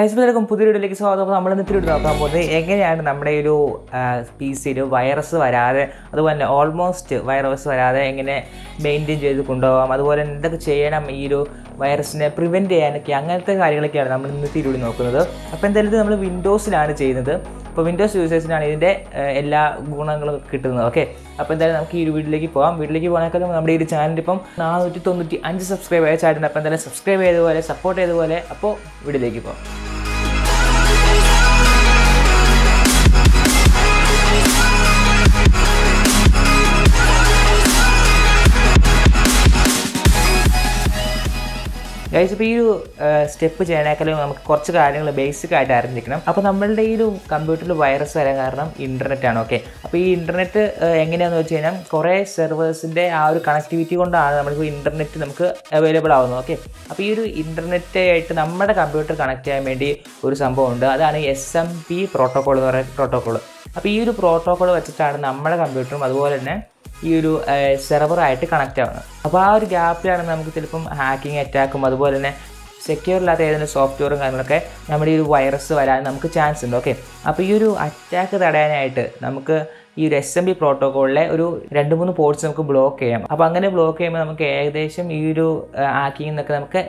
എല്ലാവർക്കും പുതിയൊരു വീഡിയോയിലേക്ക് സ്വാഗതം. അപ്പോൾ നമ്മൾ ഇത്തിരി നോക്കാൻ പോകുന്നത് എങ്ങനെയാണ് നമ്മുടെ ഒരു പീസിൽ വൈറസ് വരാതെ, അതുപോലെ തന്നെ ഓൾമോസ്റ്റ് വൈറസ് വരാതെ എങ്ങനെ മെയിൻറ്റെയിൻ ചെയ്ത് കൊണ്ടുപോകാം, അതുപോലെ തന്നെ എന്തൊക്കെ ചെയ്യണം ഈ ഒരു വൈറസിനെ പ്രിവെൻറ്റ് ചെയ്യാനൊക്കെ, അങ്ങനത്തെ കാര്യങ്ങളൊക്കെയാണ് നമ്മൾ ഇന്ന് തിരുവി നോക്കുന്നത്. അപ്പോൾ എന്തായാലും നമ്മൾ വിൻഡോസിലാണ് ചെയ്യുന്നത്. അപ്പോൾ വിൻഡോസ് യൂസേഴ്സിനാണ് ഇതിൻ്റെ എല്ലാ ഗുണങ്ങളും കിട്ടുന്നത്. ഓക്കെ, അപ്പോൾ എന്തായാലും നമുക്ക് ഈ ഒരു വീട്ടിലേക്ക് പോകാം. വീട്ടിലേക്ക് പോകാനൊക്കെ നമ്മുടെ ഈ ചാനൽ ഇപ്പം 495 സബ്സ്ക്രൈബേഴ്സ് ആയിട്ടുണ്ട്. അപ്പോൾ എന്തായാലും സബ്സ്ക്രൈബ് ചെയ്തതുപോലെ സപ്പോർട്ട് ചെയ്തതുപോലെ അപ്പോൾ വീട്ടിലേക്ക് പോകാം. ഗൈസ്, ഇപ്പോൾ ഈ ഒരു സ്റ്റെപ്പ് ചെയ്യാനേക്കാളും നമുക്ക് കുറച്ച് കാര്യങ്ങൾ ബേസിക് ആയിട്ട് അറിഞ്ഞിരിക്കണം. അപ്പോൾ നമ്മളുടെ ഈ ഒരു കമ്പ്യൂട്ടറിൽ വൈറസ് വരാൻ കാരണം ഇൻ്റർനെറ്റാണ്. ഓക്കെ, അപ്പോൾ ഈ ഇൻ്റർനെറ്റ് എങ്ങനെയാണെന്ന് വെച്ച് കഴിഞ്ഞാൽ കുറേ സെർവേഴ്സിൻ്റെ ആ ഒരു കണക്ടിവിറ്റി കൊണ്ടാണ് നമ്മൾക്ക് ഇൻ്റർനെറ്റ് നമുക്ക് അവൈലബിൾ ആവുന്നത്. ഓക്കെ, അപ്പോൾ ഈ ഒരു ഇൻ്റർനെറ്റായിട്ട് നമ്മുടെ കമ്പ്യൂട്ടർ കണക്ട് ചെയ്യാൻ വേണ്ടി ഒരു സംഭവം ഉണ്ട്. അതാണ് SMP പ്രോട്ടോക്കോൾ എന്ന് പറയുന്ന പ്രോട്ടോക്കോൾ. അപ്പോൾ ഈ ഒരു പ്രോട്ടോക്കോൾ വെച്ചിട്ടാണ് നമ്മുടെ കമ്പ്യൂട്ടറും അതുപോലെ തന്നെ ഈ ഒരു സെർവറായിട്ട് കണക്റ്റ് ആവുന്നത്. അപ്പോൾ ആ ഒരു ഗ്യാപ്പിലാണ് നമുക്ക് ചിലപ്പം ഹാക്കിങ് അറ്റാക്കും അതുപോലെ തന്നെ സെക്യൂർ ഇല്ലാത്ത ഏതെങ്കിലും സോഫ്റ്റ്വെയറും കാര്യങ്ങളൊക്കെ നമ്മുടെ ഈ ഒരു വൈറസ് വരാൻ നമുക്ക് ചാൻസ് ഉണ്ട്. ഓക്കെ, അപ്പോൾ ഈ ഒരു അറ്റാക്ക് തടയാനായിട്ട് നമുക്ക് ഈ ഒരു SMP പ്രോട്ടോക്കോളിലെ ഒരു 2-3 പോർട്ട്സ് നമുക്ക് ബ്ലോക്ക് ചെയ്യാം. അപ്പോൾ അങ്ങനെ ബ്ലോക്ക് ചെയ്യുമ്പോൾ നമുക്ക് ഏകദേശം ഈ ഒരു ഹാക്കിങ്ങിൽ നിന്നൊക്കെ നമുക്ക്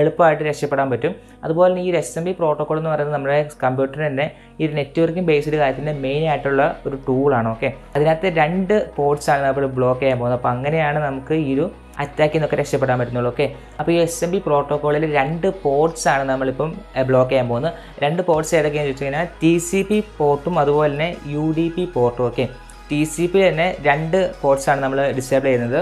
എളുപ്പമായിട്ട് രക്ഷപ്പെടാൻ പറ്റും. അതുപോലെ തന്നെ ഈ ഒരു SMP പ്രോട്ടോക്കോൾ എന്ന് പറയുന്നത് നമ്മുടെ കമ്പ്യൂട്ടറിന് തന്നെ ഈ ഒരു നെറ്റ്വർക്കിംഗ് ബേസ്ഡ് കാര്യത്തിൻ്റെ മെയിൻ ആയിട്ടുള്ള ഒരു ടൂളാണ്. ഓക്കെ, അതിനകത്ത് 2 പോർട്ട്സാണ് നമ്മൾ ബ്ലോക്ക് ചെയ്യാൻ പോകുന്നത്. അപ്പോൾ അങ്ങനെയാണ് നമുക്ക് ഈ ഒരു അറ്റാക്കിൽ നിന്നൊക്കെ രക്ഷപ്പെടാൻ പറ്റുന്നുള്ളൂ. ഓക്കെ, അപ്പോൾ ഈ SMP പ്രോട്ടോക്കോളിൽ 2 പോർട്ട്സാണ് നമ്മളിപ്പം ബ്ലോക്ക് ചെയ്യാൻ പോകുന്നത്. 2 പോർട്ട്സ് ഏതൊക്കെയാണെന്ന് ചോദിച്ചു കഴിഞ്ഞാൽ TCP പോർട്ടും അതുപോലെ തന്നെ UDP പോർട്ടും. ഓക്കെ, TCP തന്നെ 2 പോർട്ട്സാണ് നമ്മൾ ഡിസേബിൾ ചെയ്യുന്നത്,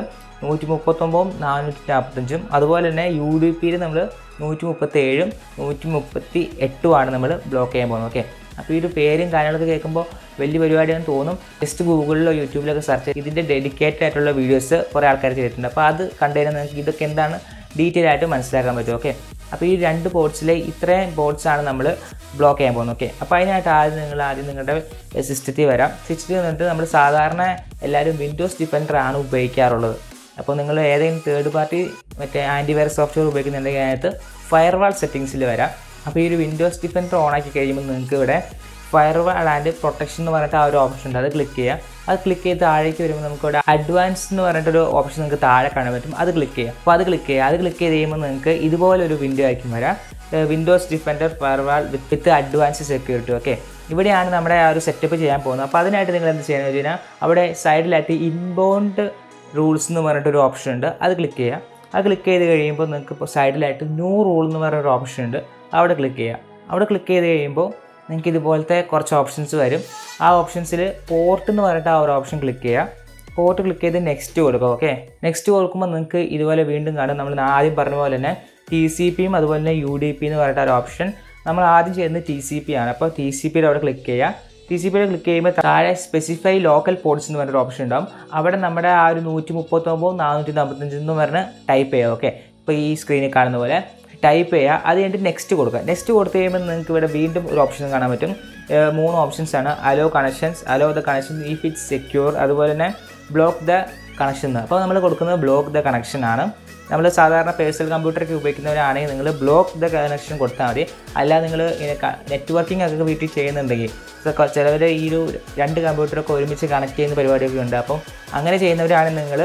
139/445. അതുപോലെ തന്നെ UDPയിൽ നമ്മൾ 137/138 നമ്മൾ ബ്ലോക്ക് ചെയ്യാൻ പോകുന്നത്. ഓക്കെ, അപ്പോൾ ഈ ഒരു പേരും കാര്യങ്ങളൊക്കെ കേൾക്കുമ്പോൾ വലിയ പരിപാടിയാണെന്ന് തോന്നും. ജസ്റ്റ് ഗൂഗിളിലോ യൂട്യൂബിലൊക്കെ സെർച്ച് ചെയ്ത് ഇതിൻ്റെ ഡെഡിക്കേറ്റഡ് ആയിട്ടുള്ള വീഡിയോസ് കുറേ ആൾക്കാർ ചെയ്തിട്ടുണ്ട്. അപ്പോൾ അത് കണ്ടു കഴിഞ്ഞാൽ നിങ്ങൾക്ക് ഇതൊക്കെ എന്താണ് ഡീറ്റെയിൽ ആയിട്ട് മനസ്സിലാക്കാൻ പറ്റും. ഓക്കെ, അപ്പോൾ ഈ 2 പോർട്സിലെ ഇത്രയും പോർട്സാണ് നമ്മൾ ബ്ലോക്ക് ചെയ്യാൻ പോകുന്നത്. ഓക്കെ, അപ്പോൾ അതിനായിട്ട് ആദ്യം നിങ്ങളുടെ സിസ്റ്റത്തിൽ വരാം. സിസ്റ്റത്തിൽ വന്നിട്ട് നമ്മൾ സാധാരണ എല്ലാവരും വിൻഡോസ് ഡിഫൻഡറാണ് ഉപയോഗിക്കാറുള്ളത്. അപ്പോൾ നിങ്ങൾ ഏതെങ്കിലും തേർഡ് പാർട്ടി മറ്റേ ആൻറ്റിവൈറസ് സോഫ്റ്റ്വെയർ ഉപയോഗിക്കുന്നുണ്ടെങ്കിൽ അതിനകത്ത് ഫയർവാൾ സെറ്റിങ്സിൽ വരാം. അപ്പോൾ ഈ ഒരു വിൻഡോസ് ഡിഫൻഡർ ഓണാക്കി കഴിയുമ്പോൾ നിങ്ങൾക്ക് ഇവിടെ ഫയർവാൾ ആൻഡ് പ്രൊട്ടക്ഷൻ എന്ന് പറഞ്ഞിട്ട് ആ ഒരു ഓപ്ഷൻ ഉണ്ട്. അത് ക്ലിക്ക് ചെയ്യാം. അത് ക്ലിക്ക് ചെയ്ത് താഴേക്ക് വരുമ്പോൾ നമുക്ക് ഇവിടെ അഡ്വാൻസ് എന്ന് പറഞ്ഞിട്ടൊരു ഓപ്ഷൻ നിങ്ങൾക്ക് താഴെ കാണാൻ പറ്റും. അത് ക്ലിക്ക് ചെയ്യാം. അപ്പോൾ അത് ക്ലിക്ക് ചെയ്ത് കഴിയുമ്പോൾ നിങ്ങൾക്ക് ഇതുപോലൊരു വിൻഡോ ആയിരിക്കും വരാം. Windows Defender firewall with advance security. Okay, ഇവിടെയാണ് നമ്മുടെ ആ ഒരു സെറ്റപ്പ് ചെയ്യാൻ പോകുന്നത്. അപ്പോൾ അതിനായിട്ട് നിങ്ങൾ എന്ത് ചെയ്യുന്നത് വെച്ച് കഴിഞ്ഞാൽ അവിടെ സൈഡിലായിട്ട് ഇൻബൗണ്ട് റൂൾസ് എന്ന് പറഞ്ഞിട്ടൊരു ഓപ്ഷൻ ഉണ്ട്. അത് ക്ലിക്ക് ചെയ്യാം. അത് ക്ലിക്ക് ചെയ്ത് കഴിയുമ്പോൾ നിങ്ങൾക്ക് ഇപ്പോൾ സൈഡിലായിട്ട് ന്യൂ റൂൾ എന്ന് പറഞ്ഞൊരു ഓപ്ഷൻ ഉണ്ട്. അവിടെ ക്ലിക്ക് ചെയ്യാം. അവിടെ ക്ലിക്ക് ചെയ്ത് കഴിയുമ്പോൾ നിങ്ങൾക്ക് ഇതുപോലത്തെ കുറച്ച് ഓപ്ഷൻസ് വരും. ആ ഓപ്ഷൻസിൽ പോർട്ട് എന്ന് പറഞ്ഞിട്ട് ആ ഒരു ഓപ്ഷൻ ക്ലിക്ക് ചെയ്യുക. പോർട്ട് ക്ലിക്ക് ചെയ്ത് നെക്സ്റ്റ് കൊടുക്കുക. ഓക്കെ, നെക്സ്റ്റ് കൊടുക്കുമ്പോൾ നിങ്ങൾക്ക് ഇതുപോലെ വീണ്ടും കാണും. നമ്മൾ ആദ്യം പറഞ്ഞ പോലെ തന്നെ TCPയും അതുപോലെ തന്നെ UDP എന്ന് പറഞ്ഞിട്ട് ഒരു ഓപ്ഷൻ. നമ്മൾ ആദ്യം ചെയ്യുന്നത് TCP ആണ്. അപ്പോൾ TCPയുടെ അവിടെ ക്ലിക്ക് ചെയ്യുക. TCPയുടെ ക്ലിക്ക് ചെയ്യുമ്പോൾ താഴെ സ്പെസിഫൈ ലോക്കൽ പോർട്സ് എന്ന് പറഞ്ഞൊരു ഓപ്ഷൻ ഉണ്ടാകും. അവിടെ നമ്മുടെ ആ ഒരു 139/445 എന്ന് പറഞ്ഞ് ടൈപ്പ് ചെയ്യുക. ഓക്കെ, ഇപ്പോൾ ഈ സ്ക്രീനിൽ കാണുന്ന പോലെ ടൈപ്പ് ചെയ്യുക. അത് കഴിഞ്ഞിട്ട് നെക്സ്റ്റ് കൊടുക്കുക. നെക്സ്റ്റ് കൊടുത്തു കഴിയുമ്പോൾ നിങ്ങൾക്ക് ഇവിടെ വീണ്ടും ഒരു ഓപ്ഷൻ കാണാൻ പറ്റും. 3 ഓപ്ഷൻസാണ്. Allow connections, allow the connection if it's secure, അതുപോലെ തന്നെ ബ്ലോക്ക് ദ കണക്ഷൻ. അപ്പോൾ നമ്മൾ കൊടുക്കുന്നത് ബ്ലോക്ക് ദ കണക്ഷൻ ആണ്. നമ്മൾ സാധാരണ പേഴ്സണൽ കമ്പ്യൂട്ടറൊക്കെ ഉപയോഗിക്കുന്നവരാണെങ്കിൽ നിങ്ങൾ ബ്ലോക്ക് ദ കണക്ഷൻ കൊടുത്താൽ മതി. അല്ലാതെ നിങ്ങൾ നെറ്റ്വർക്കിംഗ് ഒക്കെ വീട്ടിൽ ചെയ്യുന്നുണ്ടെങ്കിൽ ചിലവർ ഈ ഒരു 2 കമ്പ്യൂട്ടറൊക്കെ ഒരുമിച്ച് കണക്ട് ചെയ്യുന്ന പരിപാടിയൊക്കെ ഉണ്ട്. അപ്പം അങ്ങനെ ചെയ്യുന്നവരാണെങ്കിൽ നിങ്ങൾ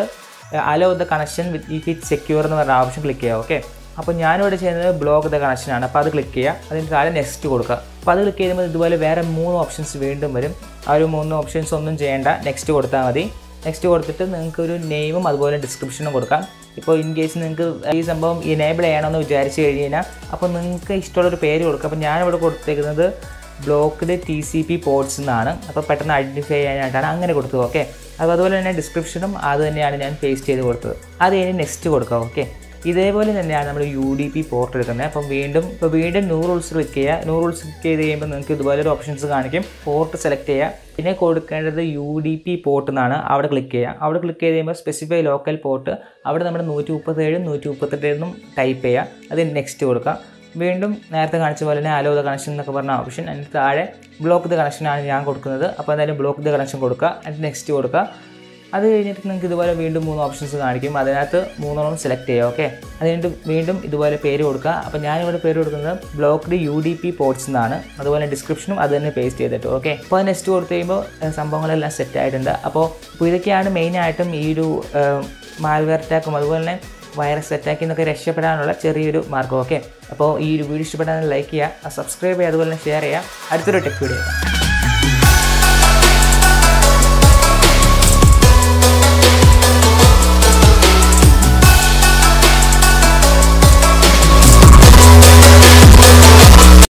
allow the connection with if it secure എന്ന് പറഞ്ഞ ഓപ്ഷൻ ക്ലിക്ക് ചെയ്യുക. ഓക്കെ, അപ്പോൾ ഞാനിവിടെ ചെയ്യുന്നത് ബ്ലോക്ക് ദ കണക്ഷനാണ്. അപ്പോൾ അത് ക്ലിക്ക് ചെയ്യുക. അതിന് താഴെ നെക്സ്റ്റ് കൊടുക്കുക. അപ്പോൾ അത് ക്ലിക്ക് ചെയ്യുമ്പോൾ ഇതുപോലെ വേറെ 3 ഓപ്ഷൻസ് വീണ്ടും വരും. ആ ഒരു 3 ഓപ്ഷൻസ് ഒന്നും ചെയ്യേണ്ട, നെക്സ്റ്റ് കൊടുത്താൽ മതി. നെക്സ്റ്റ് കൊടുത്തിട്ട് നിങ്ങൾക്ക് ഒരു നെയിമും അതുപോലെ ഡിസ്ക്രിപ്ഷനും കൊടുക്കാം. ഇപ്പോൾ ഇൻ കേസ് നിങ്ങൾക്ക് ഈ സംഭവം എനേബിൾ ചെയ്യണമെന്ന് വിചാരിച്ച് കഴിഞ്ഞ് കഴിഞ്ഞാൽ അപ്പോൾ നിങ്ങൾക്ക് ഇഷ്ടമുള്ളൊരു പേര് കൊടുക്കുക. അപ്പോൾ ഞാനിവിടെ കൊടുത്തേക്കുന്നത് ബ്ലോക്ക്ഡ് TCP പോർട്സ് എന്നാണ്. അപ്പോൾ പെട്ടെന്ന് ഐഡൻറ്റിഫൈ ചെയ്യാനായിട്ടാണ് അങ്ങനെ കൊടുത്തത്. ഓക്കെ, അപ്പോൾ അതുപോലെ തന്നെ ഡിസ്ക്രിപ്ഷനും അത് തന്നെയാണ് ഞാൻ പേസ്റ്റ് ചെയ്ത് കൊടുത്തത്. അത് കഴിഞ്ഞ് നെക്സ്റ്റ് കൊടുക്കുക. ഓക്കെ, ഇതേപോലെ തന്നെയാണ് നമ്മൾ UDP പോർട്ട് എടുക്കുന്നത്. അപ്പം വീണ്ടും ന്യൂ റൂൾസ് ക്ലിക്ക് ചെയ്യുക. ന്യൂ റൂൾസ് ക്ലിക്ക് ചെയ്ത് കഴിയുമ്പോൾ നിങ്ങൾക്ക് ഇതുപോലൊരു ഓപ്ഷൻസ് കാണിക്കും. പോർട്ട് സെലക്ട് ചെയ്യുക. പിന്നെ കൊടുക്കേണ്ടത് UDP പോർട്ട് എന്നാണ്. അവിടെ ക്ലിക്ക് ചെയ്യുക. അവിടെ ക്ലിക്ക് ചെയ്ത് കഴിയുമ്പോൾ സ്പെസിഫൈ ലോക്കൽ പോർട്ട് അവിടെ നമ്മുടെ 137/138 ടൈപ്പ് ചെയ്യുക. അത് നെക്സ്റ്റ് കൊടുക്കുക. വീണ്ടും നേരത്തെ കാണിച്ച പോലെ തന്നെ അലോ ദ കണക്ഷൻ എന്നൊക്കെ പറഞ്ഞ ഓപ്ഷൻ. അതിന് താഴെ ബ്ലോക്ക് ദ കണക്ഷനാണ് ഞാൻ കൊടുക്കുന്നത്. അപ്പോൾ എന്തായാലും ബ്ലോക്ക് ദ കണക്ഷൻ കൊടുക്കുക. അതിന് നെക്സ്റ്റ് കൊടുക്കുക. അത് കഴിഞ്ഞിട്ട് നിങ്ങൾക്ക് ഇതുപോലെ വീണ്ടും മൂന്ന് ഓപ്ഷൻസ് കാണിക്കും, അതിനകത്ത് മൂന്നെണ്ണം സെലക്ട് ചെയ്യുക. ഓക്കെ, അത് കഴിഞ്ഞിട്ട് വീണ്ടും ഇതുപോലെ പേര് കൊടുക്കുക. അപ്പോൾ ഞാനിവിടെ പേര് കൊടുക്കുന്നത് ബ്ലോക്ക്ഡ് UDP പോർട്സ് എന്നാണ്. അതുപോലെ ഡിസ്ക്രിപ്ഷനും അത് തന്നെ പേസ്റ്റ് ചെയ്തിട്ട് ഓക്കെ. അപ്പോൾ നെക്സ്റ്റ് കൊടുത്തു കഴിയുമ്പോൾ സംഭവങ്ങളെല്ലാം സെറ്റ് ആയിട്ടുണ്ട്. അപ്പോൾ ഇതൊക്കെയാണ് മെയിനായിട്ടും ഈ ഒരു മാൽവെയർ അറ്റാക്കും അതുപോലെ തന്നെ വൈറസ് അറ്റാക്കിൽ നിന്നൊക്കെ രക്ഷപ്പെടാനുള്ള ചെറിയൊരു മാർഗ്ഗം. ഓക്കെ, അപ്പോൾ ഈ ഒരു വീഡിയോ ഇഷ്ടപ്പെട്ടാൽ ലൈക്ക് ചെയ്യുക, സബ്സ്ക്രൈബ് ചെയ്യുക, അതുപോലെ തന്നെ ഷെയർ ചെയ്യുക. അടുത്തൊരു ടെക് വീഡിയോ.